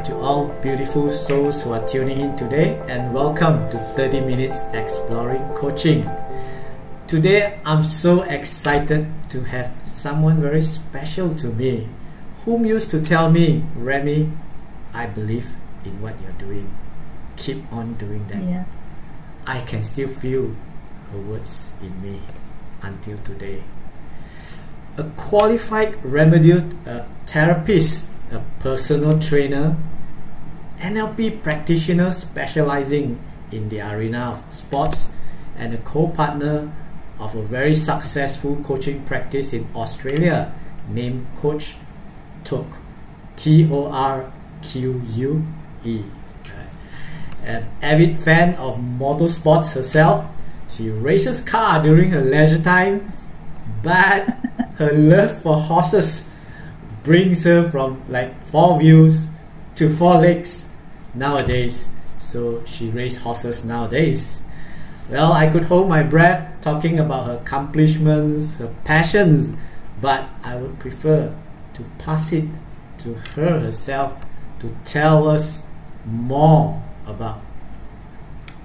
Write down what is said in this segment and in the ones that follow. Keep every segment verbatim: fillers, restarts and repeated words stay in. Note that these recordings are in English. morning to all beautiful souls who are tuning in today, and welcome to thirty minutes Exploring Coaching. Today I'm so excited to have someone very special to me, whom used to tell me, Rehmiee, I believe in what you're doing. Keep on doing that. Yeah. I can still feel her words in me until today. A qualified remedial uh, therapist, a personal trainer, N L P practitioner specializing in the arena of sports, and a co-partner of a very successful coaching practice in Australia named Coach Torque, T O R Q U E. An avid fan of motorsports herself, she races car during her leisure time, but her love for horses brings her from like four wheels to four legs nowadays. So she races horses nowadays. Well, I could hold my breath talking about her accomplishments, her passions, but I would prefer to pass it to her herself to tell us more about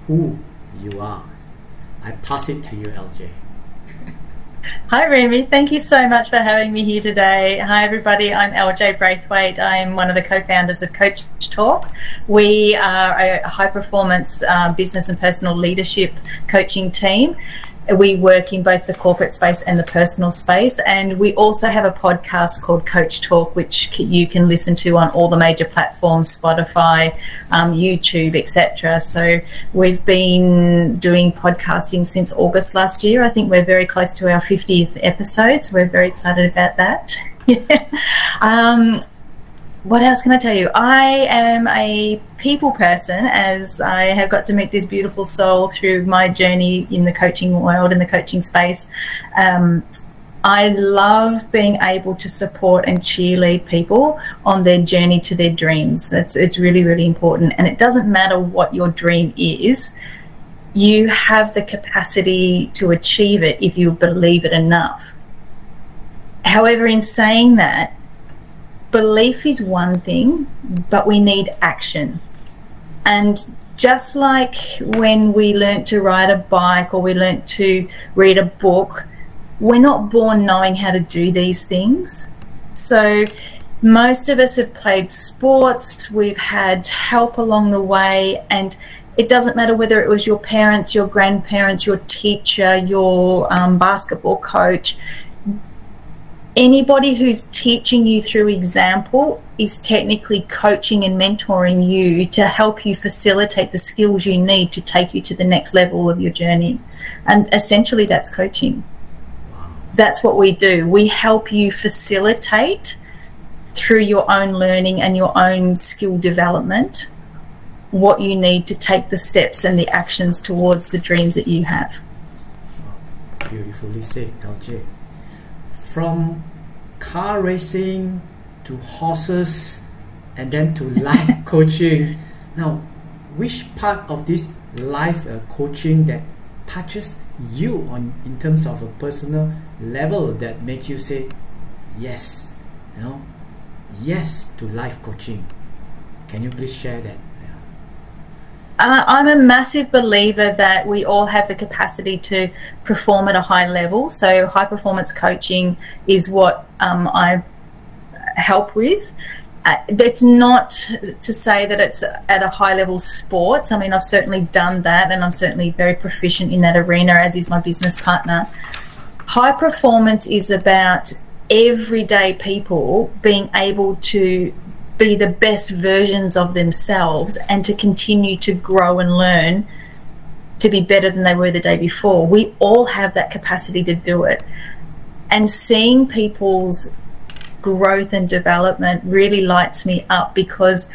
who you are. I pass it to you, L J. Hi Rehmiee, thank you so much for having me here today. Hi everybody, I'm L J Braithwaite. I'm one of the co-founders of Coach Talk. We are a high-performance um, business and personal leadership coaching team. We work in both the corporate space and the personal space, and we also have a podcast called Coach Talk, which you can listen to on all the major platforms, Spotify, um, YouTube, et cetera. So we've been doing podcasting since August last year. I think we're very close to our fiftieth episode, so we're very excited about that. Yeah. Um, what else can I tell you? I am a people person, as I have got to meet this beautiful soul through my journey in the coaching world, in the coaching space. Um, I love being able to support and cheerlead people on their journey to their dreams. It's, it's really, really important. And it doesn't matter what your dream is. You have the capacity to achieve it if you believe it enough. However, in saying that, belief is one thing, but we need action. And just like when we learn to ride a bike or we learn to read a book, we're not born knowing how to do these things. So most of us have played sports, we've had help along the way, and it doesn't matter whether it was your parents, your grandparents, your teacher, your um, basketball coach. Anybody who's teaching you through example is technically coaching and mentoring you to help you facilitate the skills you need to take you to the next level of your journey. And essentially that's coaching. That's what we do. We help you facilitate through your own learning and your own skill development what you need to take the steps and the actions towards the dreams that you have. Beautifully said, L J. From car racing to horses and then to life coaching. Now, which part of this life uh, coaching that touches you on in terms of a personal level that makes you say yes, you know, yes to life coaching? Can you please share that? Uh, I'm a massive believer that we all have the capacity to perform at a high level. So high performance coaching is what um, I help with. Uh, that's not to say that it's at a high level sports. I mean, I've certainly done that, and I'm certainly very proficient in that arena, as is my business partner. High performance is about everyday people being able to be the best versions of themselves and to continue to grow and learn to be better than they were the day before. We all have that capacity to do it. And seeing people's growth and development really lights me up, because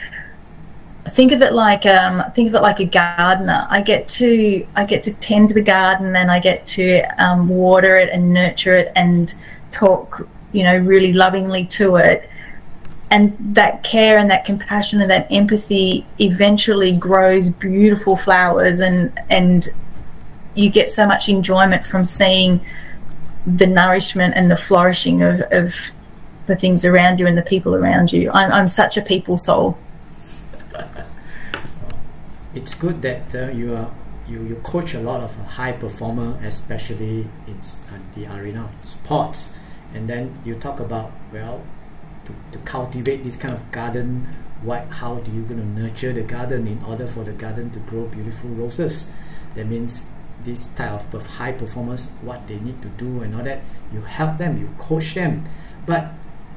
think of it like um, think of it like a gardener. I get to I get to tend the garden, and I get to um, water it and nurture it and talk, you know, really lovingly to it. And that care and that compassion and that empathy eventually grows beautiful flowers, and and you get so much enjoyment from seeing the nourishment and the flourishing of, of the things around you and the people around you. I'm, I'm such a people soul. it's good that uh, you are you you coach a lot of high performer, especially in uh, the arena of sports, and then you talk about, well, to, to cultivate this kind of garden. What, how do you going to nurture the garden in order for the garden to grow beautiful roses? That means this type of high performers, what they need to do and all that, you help them, you coach them. But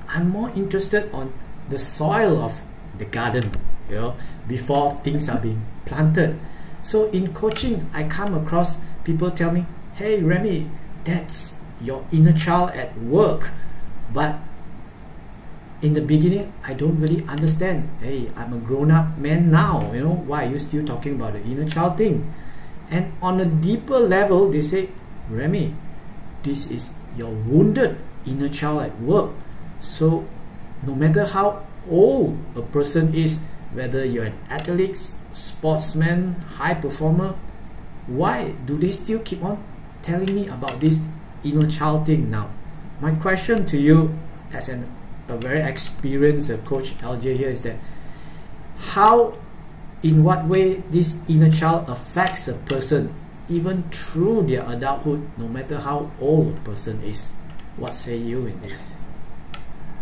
I'm more interested on the soil of the garden, you know, before things are being planted. So in coaching, I come across people tell me, hey Rehmiee, that's your inner child at work. But in the beginning, I don't really understand. Hey, I'm a grown-up man now, you know, why are you still talking about the inner child thing? And on a deeper level, they say, Rehmiee, this is your wounded inner child at work. So no matter how old a person is, whether you're an athlete, sportsman, high performer, why do they still keep on telling me about this inner child thing now? My question to you as an a very experienced uh, coach, L J, here is that how, in what way this inner child affects a person even through their adulthood, no matter how old a person is. What say you in this?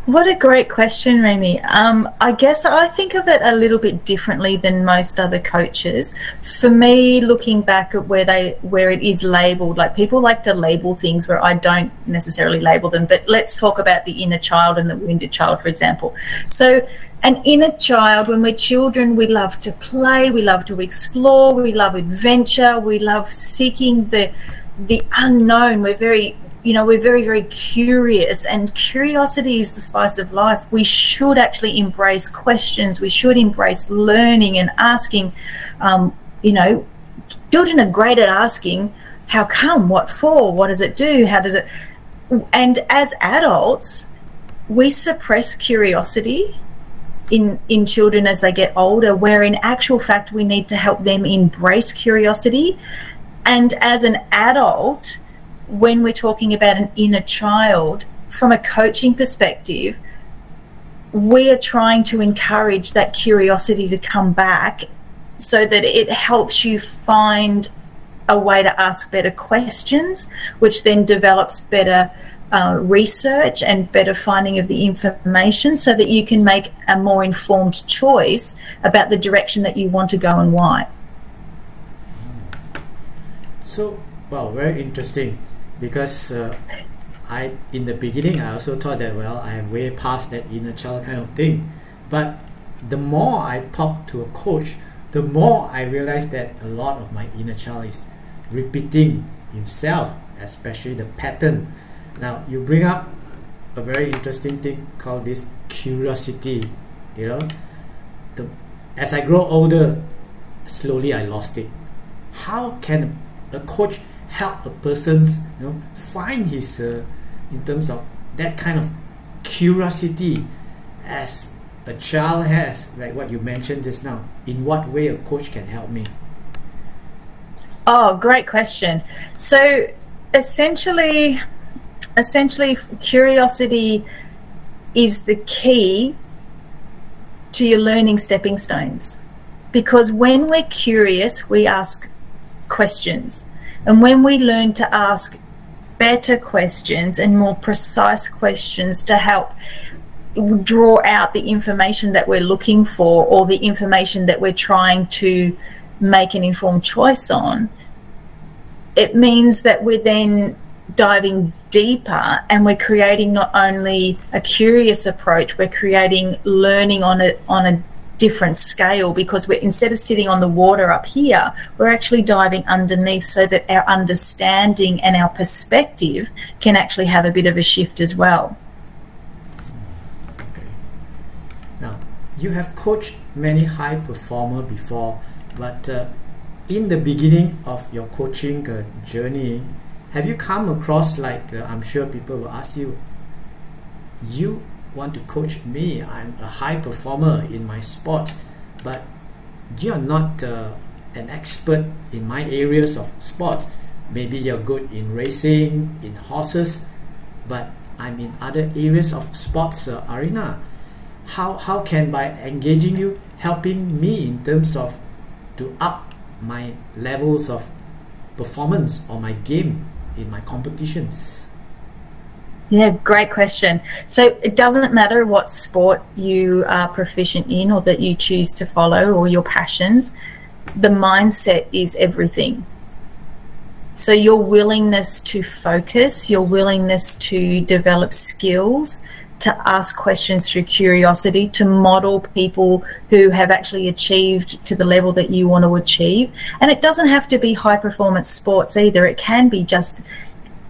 What a great question, Rehmiee. Um, I guess I think of it a little bit differently than most other coaches. For me, looking back at where they where it is labelled, like people like to label things where I don't necessarily label them, but let's talk about the inner child and the wounded child, for example. So an inner child, when we're children, we love to play, we love to explore, we love adventure, we love seeking the the unknown. We're very You know, we're very, very curious, and curiosity is the spice of life. We should actually embrace questions. We should embrace learning and asking. Um, you know, children are great at asking, how come, what for, what does it do, how does it... And as adults, we suppress curiosity in, in children as they get older, where in actual fact we need to help them embrace curiosity. And as an adult, when we're talking about an inner child, from a coaching perspective, we are trying to encourage that curiosity to come back so that it helps you find a way to ask better questions, which then develops better uh, research and better finding of the information so that you can make a more informed choice about the direction that you want to go and why. So, wow, very interesting. Because uh, I, in the beginning, I also thought that, well, I'm way past that inner child kind of thing. But the more I talk to a coach, the more I realize that a lot of my inner child is repeating himself, especially the pattern. Now, you bring up a very interesting thing called this curiosity. You know, the, as I grow older, slowly I lost it. How can a coach help a person's, you know, find his, uh, in terms of that kind of curiosity as a child has, like what you mentioned just now? In what way a coach can help me? Oh, great question. So essentially, essentially curiosity is the key to your learning stepping stones. Because when we're curious, we ask questions. And when we learn to ask better questions and more precise questions to help draw out the information that we're looking for or the information that we're trying to make an informed choice on, it means that we're then diving deeper and we're creating not only a curious approach, we're creating learning on a, on a different scale, because we're, instead of sitting on the water up here, we're actually diving underneath so that our understanding and our perspective can actually have a bit of a shift as well. Okay. Now, you have coached many high performers before, but uh, in the beginning of your coaching uh, journey, have you come across, like, uh, I'm sure people will ask you, you want to coach me, I'm a high performer in my sport, but you're not uh, an expert in my areas of sport. Maybe you're good in racing, in horses, but I'm in other areas of sports uh, arena. How, how can, by engaging you, helping me in terms of to up my levels of performance or my game in my competitions? Yeah, great question. So it doesn't matter what sport you are proficient in or that you choose to follow or your passions, the mindset is everything. So your willingness to focus, your willingness to develop skills, to ask questions through curiosity, to model people who have actually achieved to the level that you want to achieve. And it doesn't have to be high performance sports either. It can be just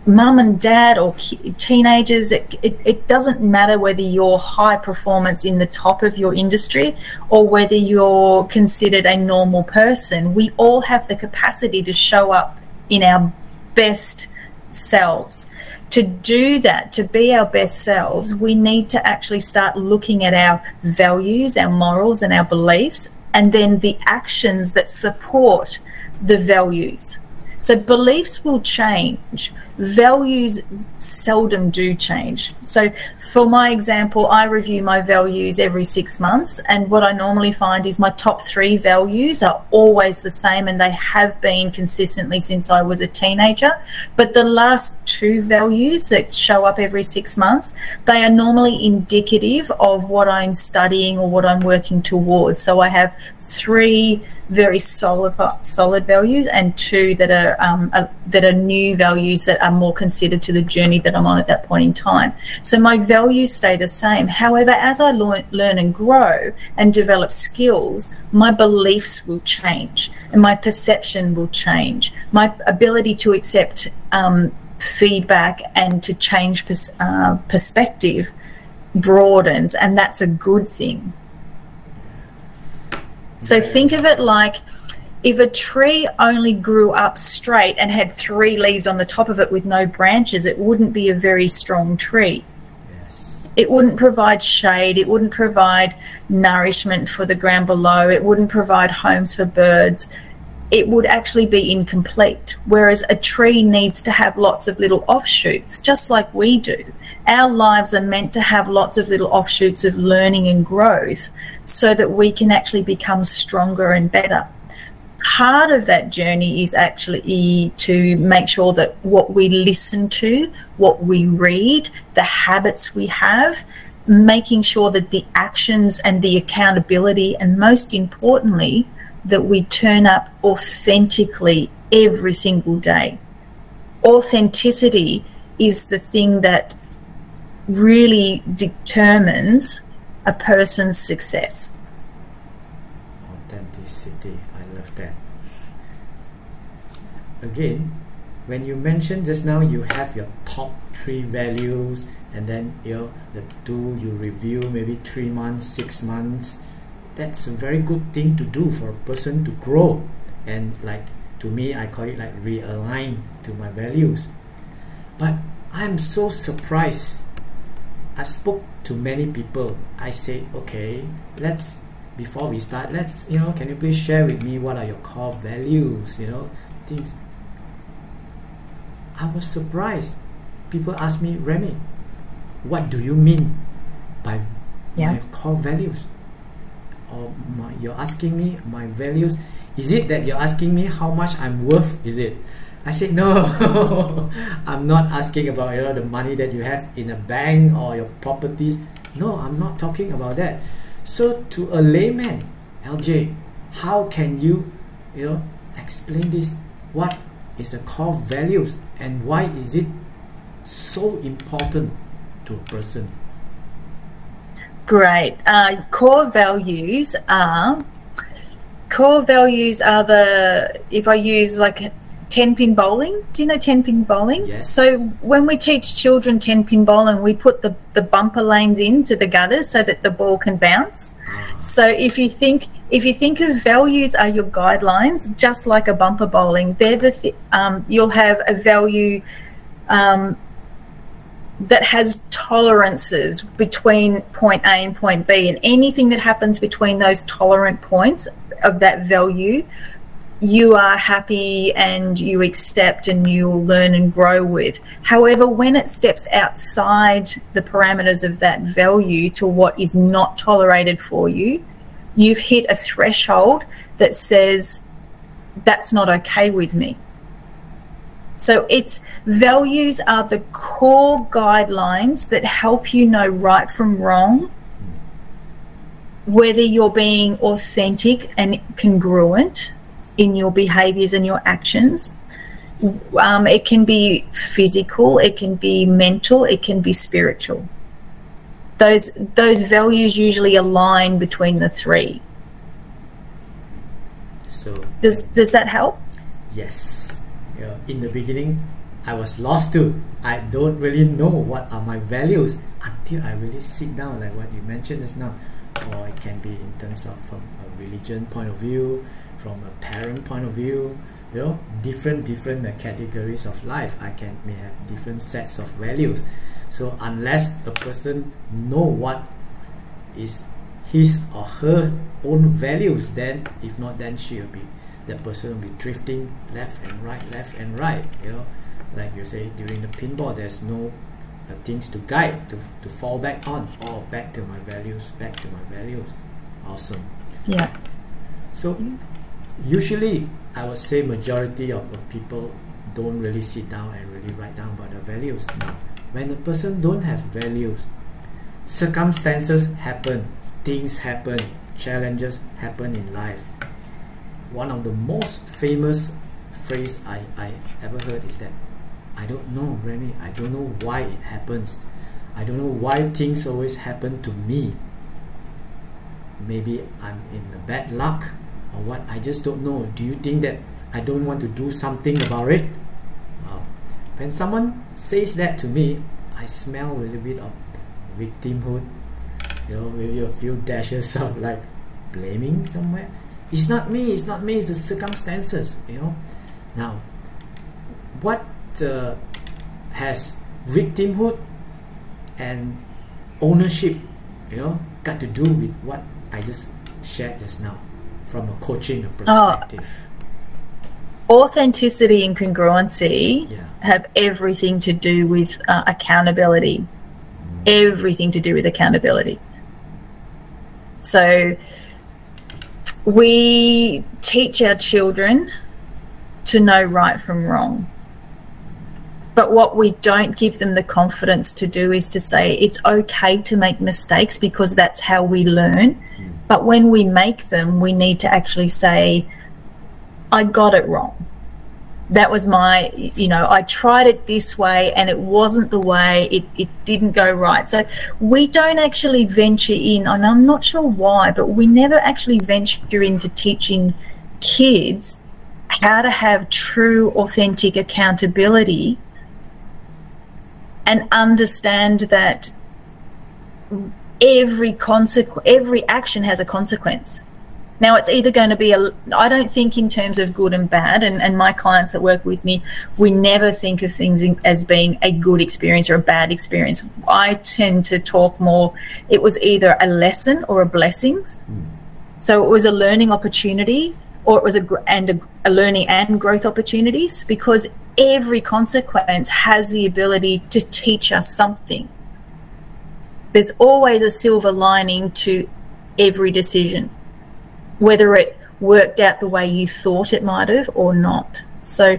mum and dad or teenagers. It, it, it doesn't matter whether you're high performance in the top of your industry or whether you're considered a normal person. We all have the capacity to show up in our best selves. To do that, to be our best selves, we need to actually start looking at our values, our morals and our beliefs, and then the actions that support the values. So beliefs will change. Values seldom do change. So for my example, I review my values every six months, and what I normally find is my top three values are always the same, and they have been consistently since I was a teenager. But the last two values that show up every six months, they are normally indicative of what I'm studying or what I'm working towards. So I have three very solid, solid values and two that are, um, are, that are new values that are more considered to the journey that I'm on at that point in time. So my values stay the same. However, as I learn, learn and grow and develop skills, my beliefs will change and my perception will change. My ability to accept um, feedback and to change pers uh, perspective broadens, and that's a good thing. So think of it like if a tree only grew up straight and had three leaves on the top of it with no branches, it wouldn't be a very strong tree. Yes. It wouldn't provide shade, it wouldn't provide nourishment for the ground below, it wouldn't provide homes for birds. It would actually be incomplete, whereas a tree needs to have lots of little offshoots, just like we do. Our lives are meant to have lots of little offshoots of learning and growth so that we can actually become stronger and better. Part of that journey is actually to make sure that what we listen to, what we read, the habits we have, making sure that the actions and the accountability, and most importantly, that we turn up authentically every single day. Authenticity is the thing that really determines a person's success. Authenticity, I love that. Again, when you mentioned just now, you have your top three values, and then you know, the two you review maybe three months, six months. That's a very good thing to do for a person to grow, and like to me I call it like realign to my values. But I'm so surprised. I've spoke to many people. I say, okay, let's before we start, let's you know, can you please share with me what are your core values, you know, things. I was surprised. People ask me, Rehmiee, what do you mean by yeah. my core values? Or my, you're asking me my values. Is it that you're asking me how much I'm worth? Is it? I said no. I'm not asking about you know the money that you have in a bank or your properties. No, I'm not talking about that. So to a layman, L J, how can you you know explain this? What is a core values and why is it so important to a person? Great. Uh, core values are core values are the if I use like ten pin bowling. Do you know ten pin bowling? Yes. So when we teach children ten pin bowling, we put the the bumper lanes into the gutters so that the ball can bounce. So if you think if you think of values are your guidelines, just like a bumper bowling, they're the th um, you'll have a value. Um, that has tolerances between point A and point B, and anything that happens between those tolerant points of that value, you are happy and you accept and you'll learn and grow with. However, when it steps outside the parameters of that value to what is not tolerated for you, you've hit a threshold that says that's not okay with me. So it's values are the core guidelines that help you know right from wrong, whether you're being authentic and congruent in your behaviors and your actions. Um, it can be physical, it can be mental, it can be spiritual. Those, those values usually align between the three. So does, does that help? Yes. Yeah. In the beginning, I was lost too. I don't really know what are my values until I really sit down, like what you mentioned just now. Or it can be in terms of from a religion point of view, from a parent point of view. You know, different different uh, categories of life. I can may have different sets of values. So unless the person know what is his or her own values, then if not, then she'll be the person will be drifting left and right, left and right. You know, like you say during the pinball, there's no uh, things to guide to to fall back on. Oh, back to my values, back to my values. Awesome. Yeah. So usually, I would say majority of people don't really sit down and really write down about their values. When a person don't have values, circumstances happen, things happen, challenges happen in life. One of the most famous phrase I, I ever heard is that, I don't know, Rehmiee, I don't know why it happens. I don't know why things always happen to me. Maybe I'm in bad luck. Or what? I just don't know. Do you think that I don't want to do something about it? Wow. When someone says that to me, I smell a little bit of victimhood. You know, maybe a few dashes of like blaming somewhere. It's not me. It's not me. It's the circumstances. You know. Now, what uh, has victimhood and ownership, you know, got to do with what I just shared just now? From a coaching perspective, oh, authenticity and congruency yeah. have everything to do with uh, accountability. Mm. Everything to do with accountability. So we teach our children to know right from wrong, but what we don't give them the confidence to do is to say it's okay to make mistakes because that's how we learn. Mm. But when we make them, we need to actually say, I got it wrong. That was my, you know, I tried it this way and it wasn't the way, it, it didn't go right. So we don't actually venture in, and I'm not sure why, but we never actually venture into teaching kids how to have true, authentic accountability and understand that every consequence, every action has a consequence. Now it's either going to be a, I don't think in terms of good and bad, and, and my clients that work with me, we never think of things in, as being a good experience or a bad experience. I tend to talk more, it was either a lesson or a blessing. Mm. So it was a learning opportunity, or it was a, and a, a learning and growth opportunities, because every consequence has the ability to teach us something. There's always a silver lining to every decision, whether it worked out the way you thought it might have or not. So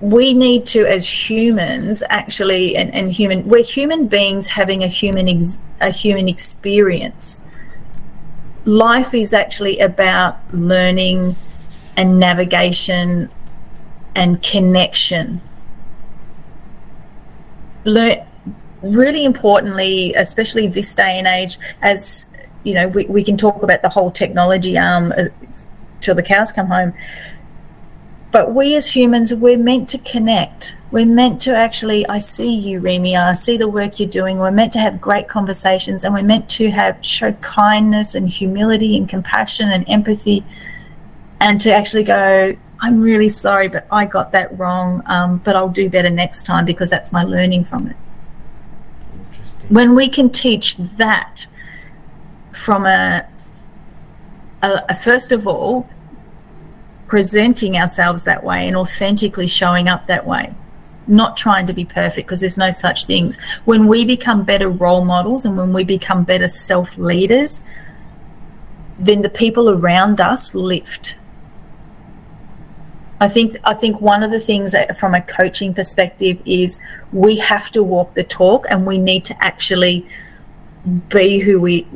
we need to, as humans, actually, and, and human, we're human beings having a human, ex, a human experience. Life is actually about learning and navigation and connection. Learn. Really importantly, especially this day and age, as you know, we, we can talk about the whole technology um, uh, till the cows come home, but we as humans, we're meant to connect. We're meant to actually, I see you, Rehmiee, I see the work you're doing. We're meant to have great conversations, and we're meant to have show kindness and humility and compassion and empathy, and to actually go, I'm really sorry, but I got that wrong, um, but I'll do better next time, because that's my learning from it. When we can teach that from a, a, a first of all, presenting ourselves that way and authentically showing up that way, not trying to be perfect, because there's no such things. When we become better role models and when we become better self-leaders, then the people around us lift. I think I think one of the things that from a coaching perspective is we have to walk the talk, and we need to actually be who we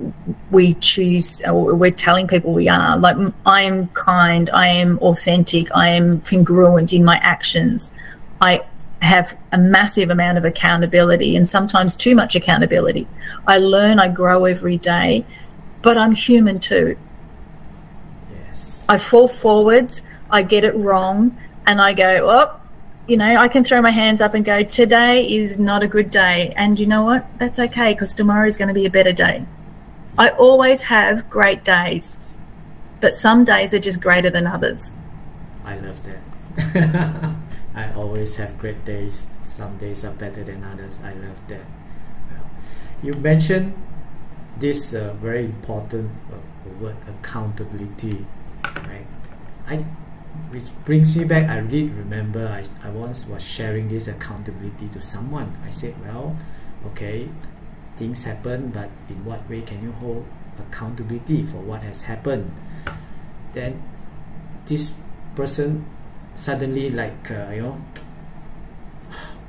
we choose, or we're telling people we are. Like, I am kind, I am authentic, I am congruent in my actions. I have a massive amount of accountability, and sometimes too much accountability. I learn, I grow every day, but I'm human too. Yes. I fall forwards, I get it wrong, and I go, oh, you know, I can throw my hands up and go, today is not a good day. And you know what? That's okay, because tomorrow is going to be a better day. I always have great days, but some days are just greater than others. I love that. I always have great days. Some days are better than others. I love that. You mentioned this uh, very important word, accountability, right? I Which brings me back, I really remember I, I once was sharing this accountability to someone. I said, well, okay, things happen, but in what way can you hold accountability for what has happened? Then this person suddenly like, uh, you know,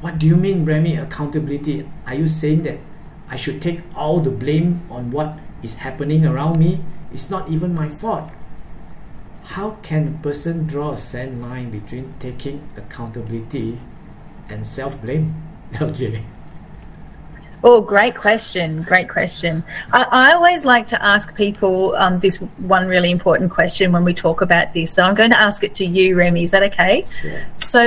what do you mean, Rehmiee, accountability? Are you saying that I should take all the blame on what is happening around me? It's not even my fault. How can a person draw a sand line between taking accountability and self-blame, L J? Oh, great question, great question. I, I always like to ask people um, this one really important question when we talk about this. So I'm going to ask it to you, Rehmiee. Is that okay? Sure. So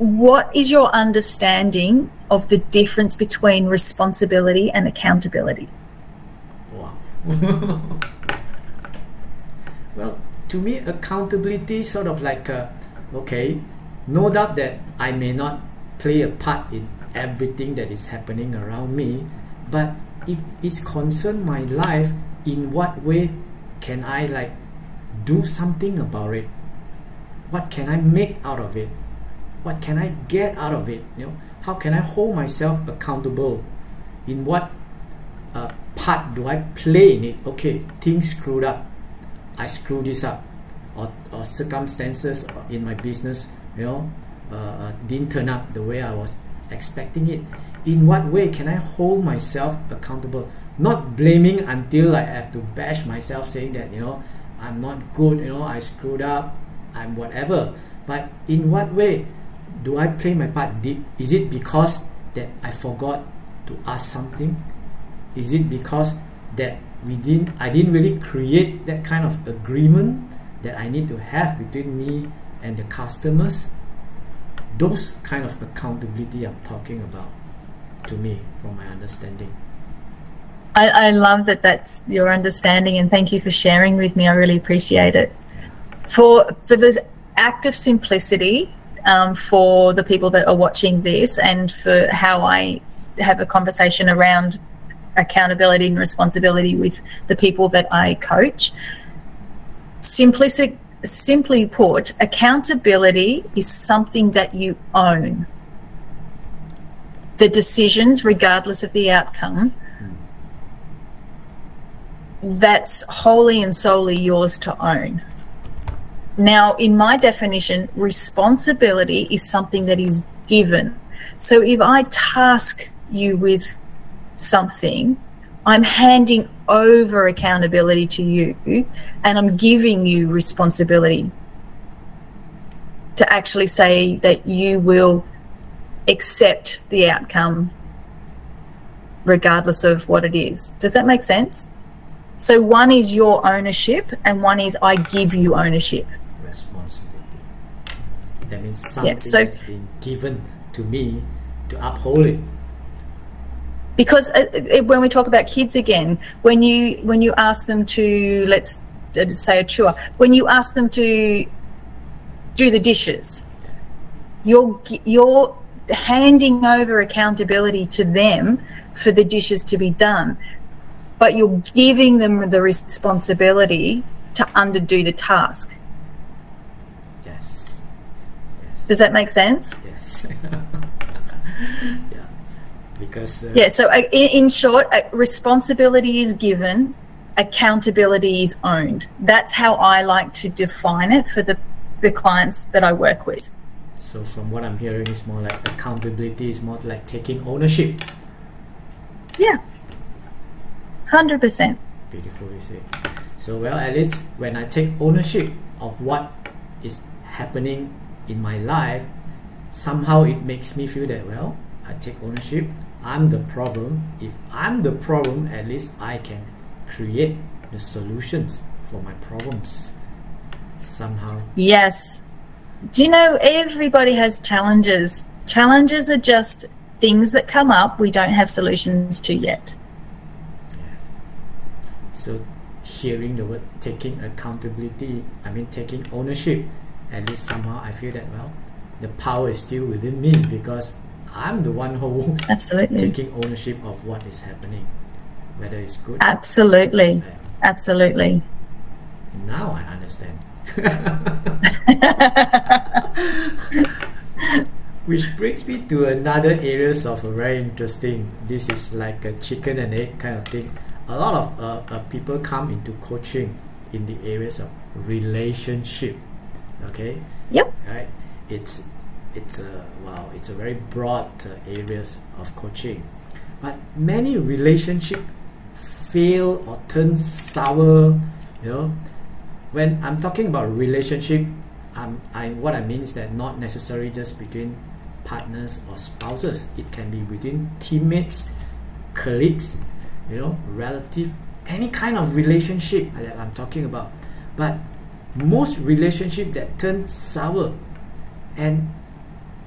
what is your understanding of the difference between responsibility and accountability? Wow. Well, to me, accountability sort of like, a, okay, no doubt that I may not play a part in everything that is happening around me, but if it's concerned my life, in what way can I like do something about it? What can I make out of it? What can I get out of it? You know, how can I hold myself accountable? In what uh, part do I play in it? Okay, things screwed up. I screw this up, or, or circumstances in my business, you know, uh, didn't turn up the way I was expecting it. In what way can I hold myself accountable? Not blaming until I have to bash myself, saying that, you know, I'm not good, you know, I screwed up, I'm whatever. But in what way do I play my part? Did, is it because that I forgot to ask something? Is it because that we didn't, I didn't really create that kind of agreement that I need to have between me and the customers? Those kind of accountability I'm talking about, to me, from my understanding. I, I love that that's your understanding, and thank you for sharing with me. I really appreciate it. For, for this act of simplicity, um, for the people that are watching this, and for how I have a conversation around accountability and responsibility with the people that I coach. Simplicity, simply put, accountability is something that you own. The decisions, regardless of the outcome, that's wholly and solely yours to own. Now, in my definition, responsibility is something that is given. So if I task you with something, I'm handing over accountability to you, and I'm giving you responsibility to actually say that you will accept the outcome regardless of what it is. Does that make sense? So one is your ownership, and one is I give you ownership. Responsibility. That means something, yeah, so, that's been given to me to uphold it. Because when we talk about kids again, when you when you ask them to, let's say a chore, when you ask them to do the dishes, you're you're handing over accountability to them for the dishes to be done, but you're giving them the responsibility to underdo the task. Yes. Yes. Does that make sense? Yes. Yeah. Because, uh, yeah, so in, in short, responsibility is given, accountability is owned. That's how I like to define it for the, the clients that I work with. So from what I'm hearing, it's more like accountability is more like taking ownership. Yeah, one hundred percent. Beautifully said. So, well, at least when I take ownership of what is happening in my life, somehow it makes me feel that, well, I take ownership, I'm the problem. If I'm the problem, at least I can create the solutions for my problems somehow. Yes. Do you know, everybody has challenges. Challenges are just things that come up we don't have solutions to yet. Yes. So hearing the word taking accountability, I mean taking ownership, at least somehow I feel that, well, the power is still within me because I'm the one who absolutely taking ownership of what is happening, whether it's good. Absolutely, or absolutely. Now I understand. Which brings me to another areas of uh, very interesting. This is like a chicken and egg kind of thing. A lot of uh, uh, people come into coaching in the areas of relationship. Okay. Yep. Right. It's it's a wow. It's a very broad uh, areas of coaching, but many relationship fail or turn sour. You know, when I'm talking about relationship, I'm I what I mean is that not necessarily just between partners or spouses. It can be within teammates, colleagues, you know, relative, any kind of relationship that I'm talking about. But most relationship that turn sour, and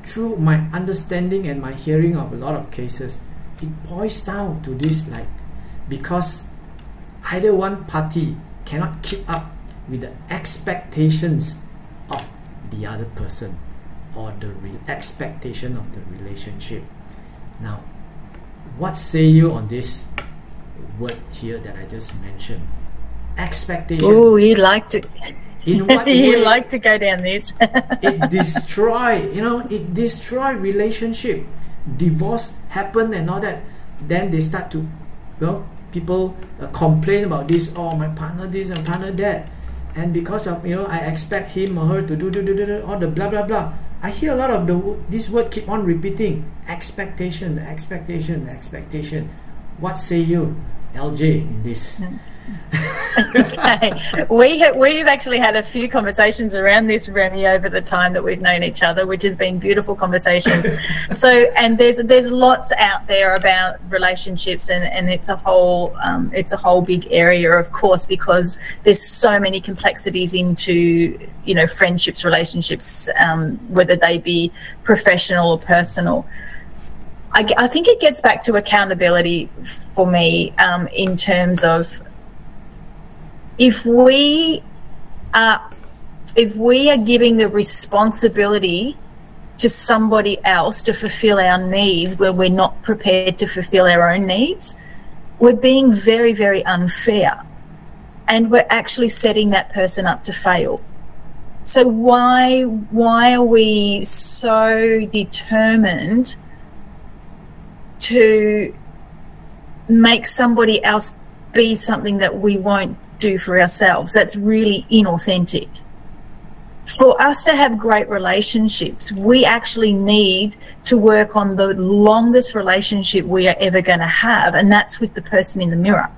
through my understanding and my hearing of a lot of cases, it boils down to this, like, because either one party cannot keep up with the expectations of the other person or the re- expectation of the relationship. Now, what say you on this word here that I just mentioned? Expectation. Oh, you liked it. In what you way, like to go down this. It destroy, you know, it destroy relationship. Divorce happen and all that. Then they start to, well, people uh, complain about this. Oh, my partner this and partner that, and because of, you know, I expect him or her to do do do do, do all the blah blah blah. I hear a lot of the this word keep on repeating: expectation, expectation, expectation. What say you, L J, in this? Mm. Okay, we ha we've actually had a few conversations around this, Rehmiee, over the time that we've known each other, which has been beautiful conversations. So, and there's there's lots out there about relationships, and and it's a whole um, it's a whole big area, of course, because there's so many complexities into, you know, friendships, relationships, um, whether they be professional or personal. I, I think it gets back to accountability for me, um, in terms of, if we are, if we are giving the responsibility to somebody else to fulfill our needs where we're not prepared to fulfill our own needs, we're being very, very unfair, and we're actually setting that person up to fail. So why, why are we so determined to make somebody else be something that we won't do for ourselves? That's really inauthentic. For us to have great relationships, we actually need to work on the longest relationship we are ever going to have, and that's with the person in the mirror.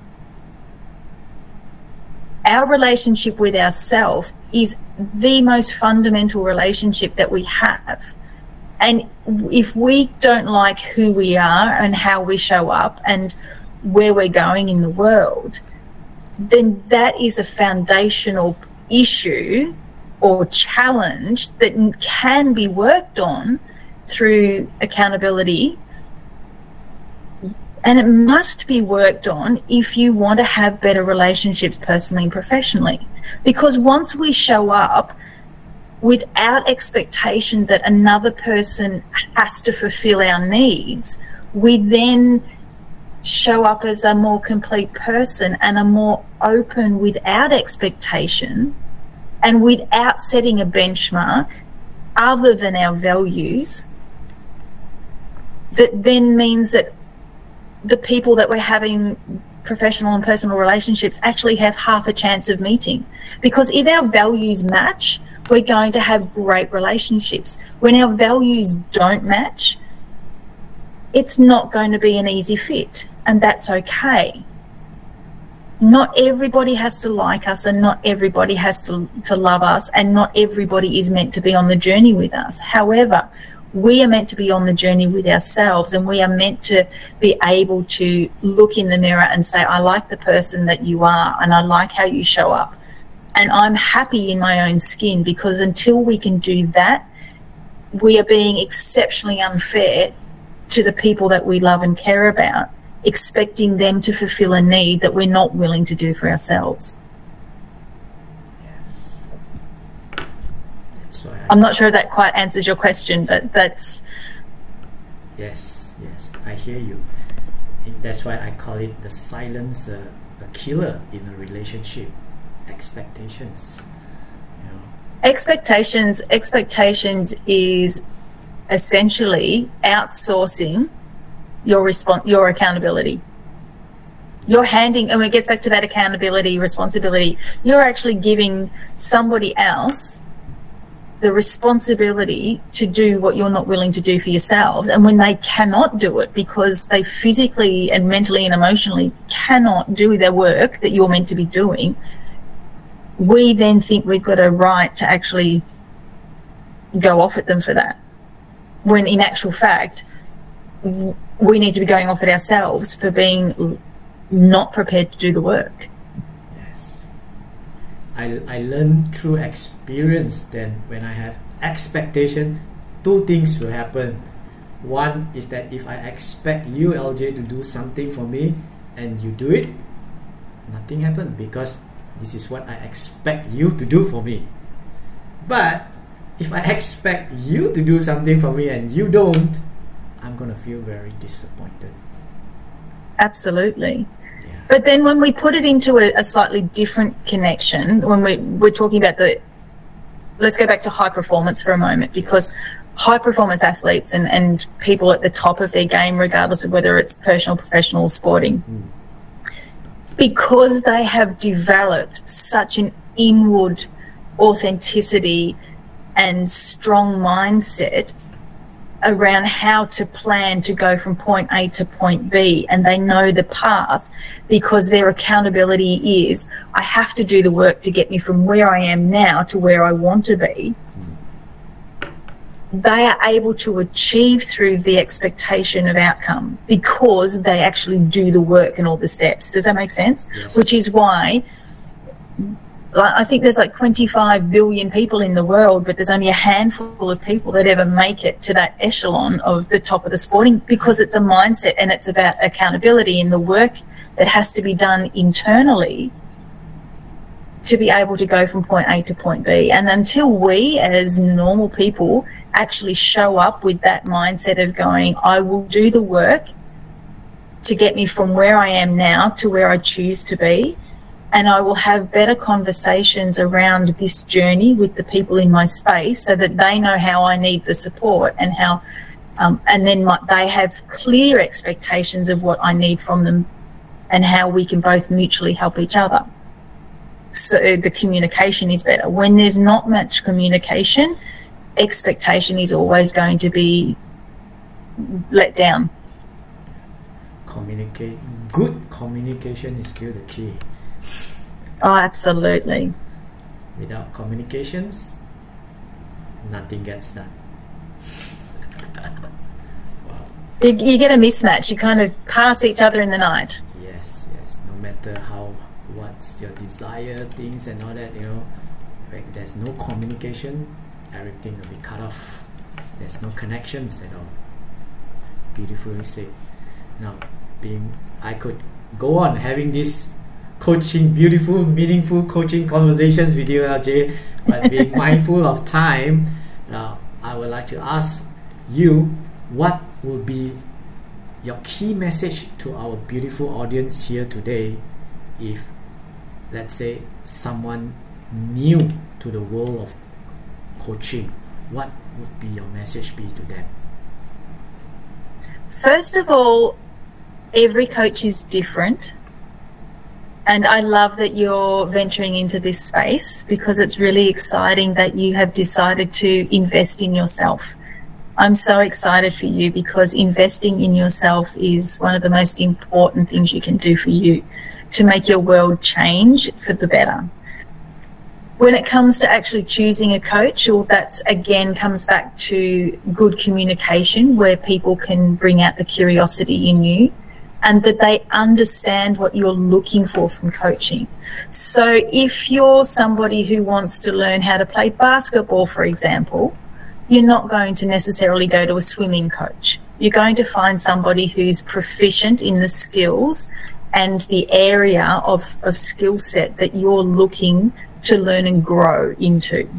Our relationship with ourselves is the most fundamental relationship that we have, and if we don't like who we are and how we show up and where we're going in the world, then that is a foundational issue or challenge that can be worked on through accountability, and it must be worked on if you want to have better relationships personally and professionally, because once we show up without expectation that another person has to fulfill our needs, we then show up as a more complete person and are more open without expectation and without setting a benchmark other than our values. That then means that the people that we're having professional and personal relationships actually have half a chance of meeting. Because if our values match, we're going to have great relationships. When our values don't match, it's not going to be an easy fit, and that's okay. Not everybody has to like us, and not everybody has to, to love us, and not everybody is meant to be on the journey with us. However, we are meant to be on the journey with ourselves, and we are meant to be able to look in the mirror and say, I like the person that you are, and I like how you show up, and I'm happy in my own skin. Because until we can do that, we are being exceptionally unfair to the people that we love and care about, expecting them to fulfill a need that we're not willing to do for ourselves. I'm not sure if that quite answers your question, but that's... Yes, yes, I hear you. And that's why I call it the silence uh, a killer in a relationship. Expectations. You know. Expectations, expectations is essentially outsourcing your response, your accountability. You're handing, and it gets back to that accountability, responsibility. You're actually giving somebody else the responsibility to do what you're not willing to do for yourselves. And when they cannot do it because they physically and mentally and emotionally cannot do their work that you're meant to be doing, we then think we've got a right to actually go off at them for that. When in actual fact, we need to be going off at ourselves for being not prepared to do the work. I, I learned through experience then when I have expectation, two things will happen. One is that if I expect you, L J, to do something for me and you do it, nothing happened, because this is what I expect you to do for me. But if I expect you to do something for me and you don't, I'm gonna feel very disappointed. Absolutely. But then when we put it into a, a slightly different connection, when we, we're talking about the, let's go back to high performance for a moment, because high performance athletes and, and people at the top of their game, regardless of whether it's personal, professional, or sporting, mm. because they have developed such an inward authenticity and strong mindset around how to plan to go from point A to point B, and they know the path, because their accountability is, I have to do the work to get me from where I am now to where I want to be. They are able to achieve through the expectation of outcome because they actually do the work and all the steps. Does that make sense? Yes. Which is why I think there's like twenty-five billion people in the world, but there's only a handful of people that ever make it to that echelon of the top of the sporting, because it's a mindset and it's about accountability and the work that has to be done internally to be able to go from point A to point B. And until we as normal people actually show up with that mindset of going, I will do the work to get me from where I am now to where I choose to be, and I will have better conversations around this journey with the people in my space so that they know how I need the support and how, um, and then my, they have clear expectations of what I need from them and how we can both mutually help each other. So the communication is better. When there's not much communication, expectation is always going to be let down. Communicate. Good communication is still the key. Oh, absolutely. Without communications, nothing gets done. Wow. you, you get a mismatch. You kind of pass each other in the night. Yes, yes. No matter how, what's your desire, things and all that, you know, like there's no communication, everything will be cut off. There's no connections at all. Beautifully said. Now, being, I could go on having this coaching, beautiful, meaningful coaching conversations with you, L J, but being mindful of time, now I would like to ask you, what would be your key message to our beautiful audience here today if, let's say, someone new to the world of coaching? What would be your message be to them? First of all, every coach is different. And I love that you're venturing into this space, because it's really exciting that you have decided to invest in yourself. I'm so excited for you, because investing in yourself is one of the most important things you can do for you to make your world change for the better. When it comes to actually choosing a coach, well, that's again comes back to good communication, where people can bring out the curiosity in you, and that they understand what you're looking for from coaching. So if you're somebody who wants to learn how to play basketball, for example, you're not going to necessarily go to a swimming coach. You're going to find somebody who's proficient in the skills and the area of, of skill set that you're looking to learn and grow into.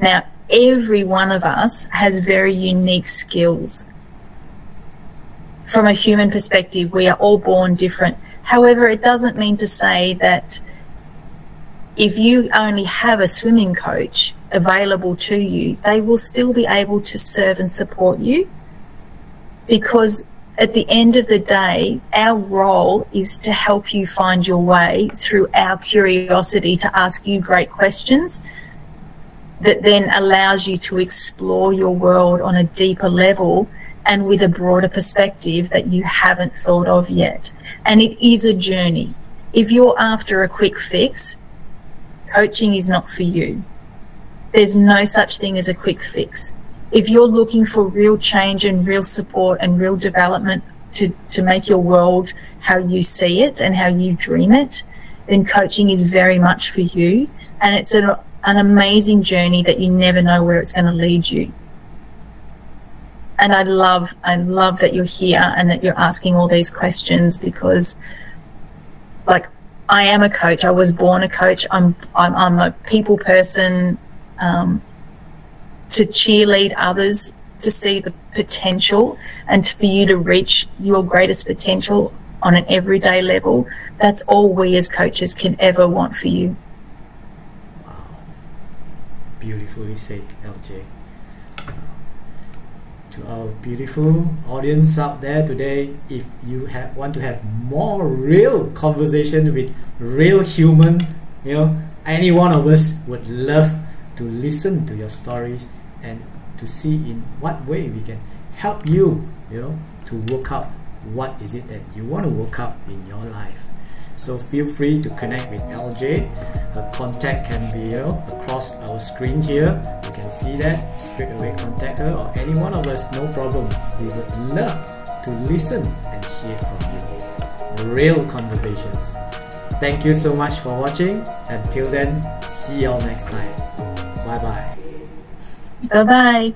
Now, every one of us has very unique skills. From a human perspective, we are all born different. However, it doesn't mean to say that if you only have a swimming coach available to you, they will still be able to serve and support you, because at the end of the day, our role is to help you find your way through our curiosity, to ask you great questions that then allows you to explore your world on a deeper level and with a broader perspective that you haven't thought of yet. And it is a journey. If you're after a quick fix, coaching is not for you. There's no such thing as a quick fix. If you're looking for real change and real support and real development to, to make your world how you see it and how you dream it, then coaching is very much for you. And it's an, an amazing journey that you never know where it's going to lead you. And I love, I love that you're here and that you're asking all these questions, because, like, I am a coach. I was born a coach. I'm, I'm, I'm a people person, um, to cheerlead others, to see the potential, and to, for you to reach your greatest potential on an everyday level. That's all we as coaches can ever want for you. Wow. Beautifully said, L J. To our beautiful audience out there today, if you have, want to have more real conversation with real human, you know, any one of us would love to listen to your stories and to see in what way we can help you, you know, to work out what is it that you want to work out in your life. So feel free to connect with L J. Her contact can be, you know, across our screen here. You can see that. Straight away contact her, or any one of us, no problem. We would love to listen and hear from you. Real conversations. Thank you so much for watching. Until then, see y'all next time. Bye-bye. Bye-bye.